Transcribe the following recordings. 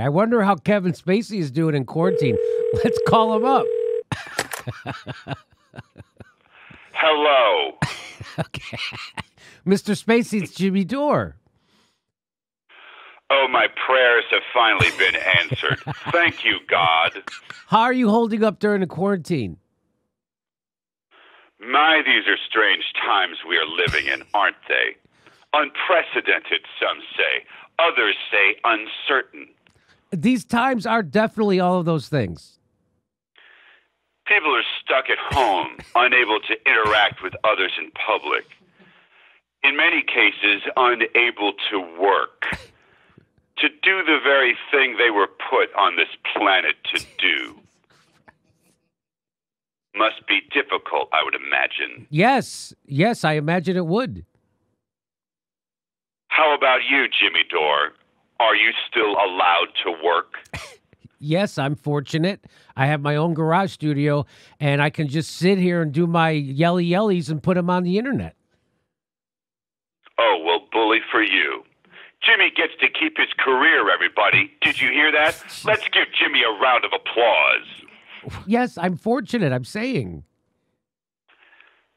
I wonder how Kevin Spacey is doing in quarantine. Let's call him up. Hello. Okay. Mr. Spacey, it's Jimmy Dore. Oh, my prayers have finally been answered. Thank you, God. How are you holding up during the quarantine? My, these are strange times we are living in, aren't they? Unprecedented, some say. Others say uncertain. These times are definitely all of those things. People are stuck at home, unable to interact with others in public. In many cases, unable to work. To do the very thing they were put on this planet to do. Must be difficult, I would imagine. Yes, I imagine it would. How about you, Jimmy Dore? Are you still allowed to work? Yes, I'm fortunate. I have my own garage studio, and I can just sit here and do my yellies and put them on the internet. Oh, well, bully for you. Jimmy gets to keep his career, everybody. Did you hear that? Let's give Jimmy a round of applause. Yes, I'm fortunate, I'm saying.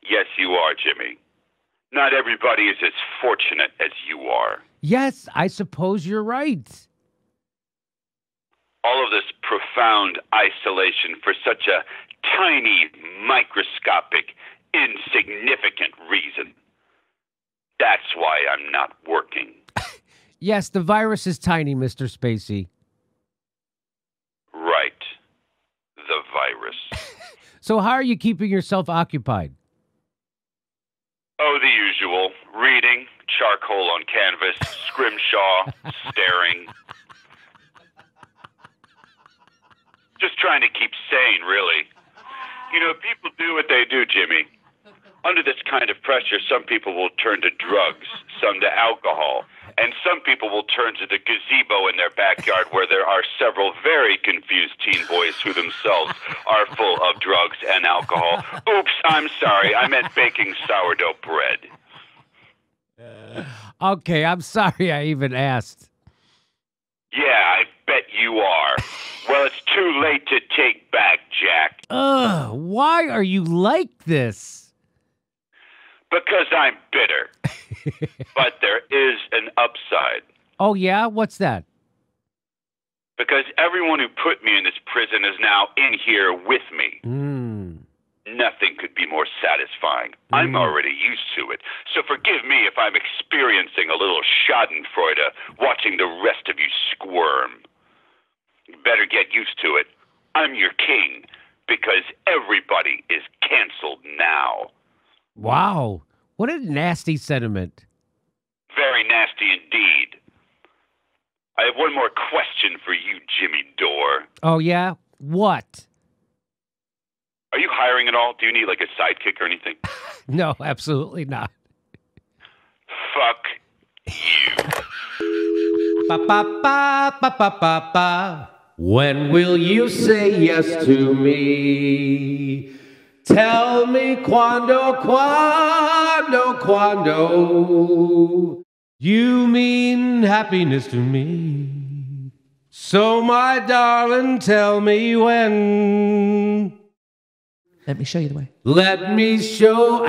Yes, you are, Jimmy. Not everybody is as fortunate as you are. Yes, I suppose you're right. All of this profound isolation for such a tiny, microscopic, insignificant reason. That's why I'm not working. Yes, the virus is tiny, Mr. Spacey. Right. The virus. So how are you keeping yourself occupied? Oh, the usual. Reading, charcoal on canvas, scrimshaw, staring. Just trying to keep sane, really. You know, people do what they do, Jimmy. Under this kind of pressure, some people will turn to drugs, some to alcohol, and some people will turn to the gazebo in their backyard where there are several very confused teen boys who themselves are full of drugs and alcohol. Oops, I'm sorry. I meant baking sourdough bread. Okay, I'm sorry I even asked. Yeah, I bet you are. Well, it's too late to take back, Jack. Ugh, why are you like this? Because I'm bitter. But there is an upside. Oh, yeah? What's that? Because everyone who put me in this prison is now in here with me. Nothing could be more satisfying. I'm already used to it. So forgive me if I'm experiencing a little schadenfreude watching the rest of you squirm. You better get used to it. I'm your king because everybody is canceled now. Wow. What a nasty sentiment. Very nasty indeed. I have one more question for you, Jimmy Dore. Oh, yeah? What? Are you hiring at all? Do you need, like, a sidekick or anything? No, absolutely not. Fuck you. Ba-ba-ba-ba-ba-ba. When will you say yes to me? Tell me quando, quando, quando you mean happiness to me. So, my darling, tell me when. Let me show you the way. Let me show.